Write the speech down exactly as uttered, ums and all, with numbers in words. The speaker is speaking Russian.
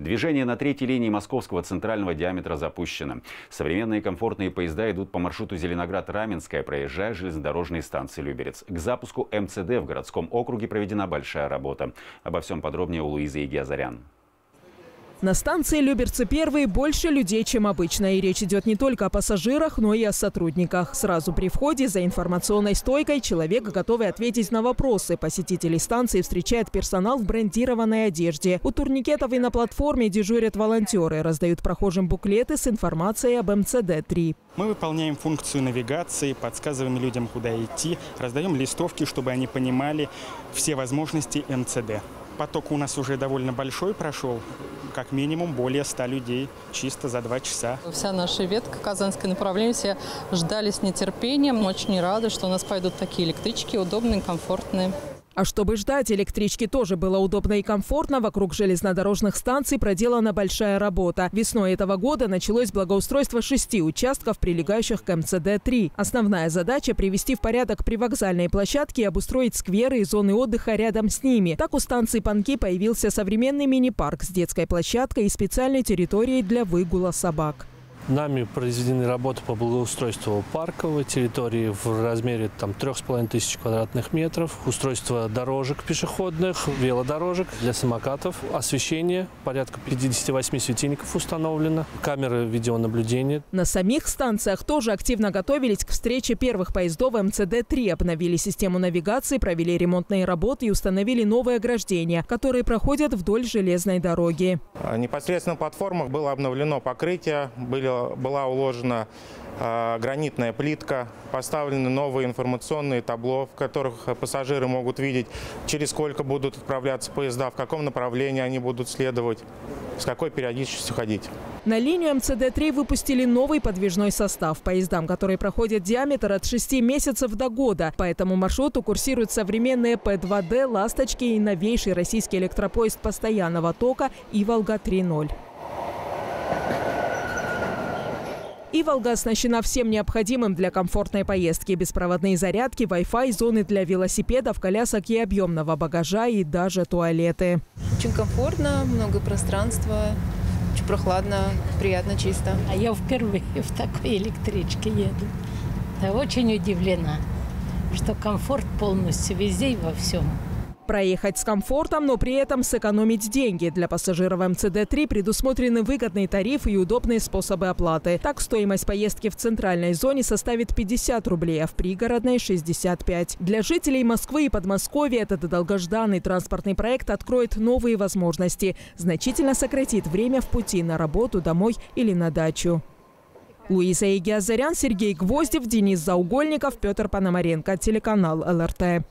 Движение на третьей линии московского центрального диаметра запущено. Современные комфортные поезда идут по маршруту Зеленоград-Раменская, проезжая железнодорожные станции Люберец. К запуску эм цэ дэ в городском округе проведена большая работа. Обо всем подробнее у Луизы Егиазарян. На станции Люберцы-один больше людей, чем обычно. И речь идет не только о пассажирах, но и о сотрудниках. Сразу при входе за информационной стойкой человек, готовый ответить на вопросы. Посетителей станции встречает персонал в брендированной одежде. У турникетов и на платформе дежурят волонтеры. Раздают прохожим буклеты с информацией об эм цэ дэ три. Мы выполняем функцию навигации, подсказываем людям, куда идти. Раздаем листовки, чтобы они понимали все возможности эм цэ дэ. Поток у нас уже довольно большой прошел, как минимум более ста людей чисто за два часа. Вся наша ветка, Казанское направление, все ждали с нетерпением. Очень рады, что у нас пойдут такие электрички, удобные, комфортные. А чтобы ждать электрички тоже было удобно и комфортно, вокруг железнодорожных станций проделана большая работа. Весной этого года началось благоустройство шести участков, прилегающих к эм цэ дэ три. Основная задача – привести в порядок привокзальные площадки и обустроить скверы и зоны отдыха рядом с ними. Так у станции Панки появился современный мини-парк с детской площадкой и специальной территорией для выгула собак. Нами произведены работы по благоустройству парковой территории в размере там, трёх с половиной тысяч квадратных метров, устройство дорожек пешеходных, велодорожек для самокатов, освещение, порядка пятидесяти восьми светильников установлено, камеры видеонаблюдения. На самих станциях тоже активно готовились к встрече первых поездов эм цэ дэ три, обновили систему навигации, провели ремонтные работы и установили новые ограждения, которые проходят вдоль железной дороги. Непосредственно на платформах было обновлено покрытие, были была уложена э, гранитная плитка, поставлены новые информационные табло, в которых пассажиры могут видеть, через сколько будут отправляться поезда, в каком направлении они будут следовать, с какой периодичностью ходить. На линию эм цэ дэ три выпустили новый подвижной состав. Поездам, которые проходят диаметр от шести месяцев до года. По этому маршруту курсируют современные пэ два дэ, «Ласточки» и новейший российский электропоезд постоянного тока «Иволга-три ноль». «Иволга» оснащена всем необходимым для комфортной поездки. Беспроводные зарядки, вай-фай, зоны для велосипедов, колясок и объемного багажа, и даже туалеты. Очень комфортно, много пространства, очень прохладно, приятно, чисто. А я впервые в такой электричке еду. Да, очень удивлена, что комфорт полностью везде и во всем. Проехать с комфортом, но при этом сэкономить деньги. Для пассажиров эм цэ дэ три предусмотрены выгодный тариф и удобные способы оплаты. Так, стоимость поездки в центральной зоне составит пятьдесят рублей, а в пригородной – шестьдесят пять. Для жителей Москвы и Подмосковья этот долгожданный транспортный проект откроет новые возможности. Значительно сократит время в пути на работу, домой или на дачу. Луиза Егиазарян, Сергей Гвоздев, Денис Заугольников, Петр Панамаренко. Телеканал эл эр тэ.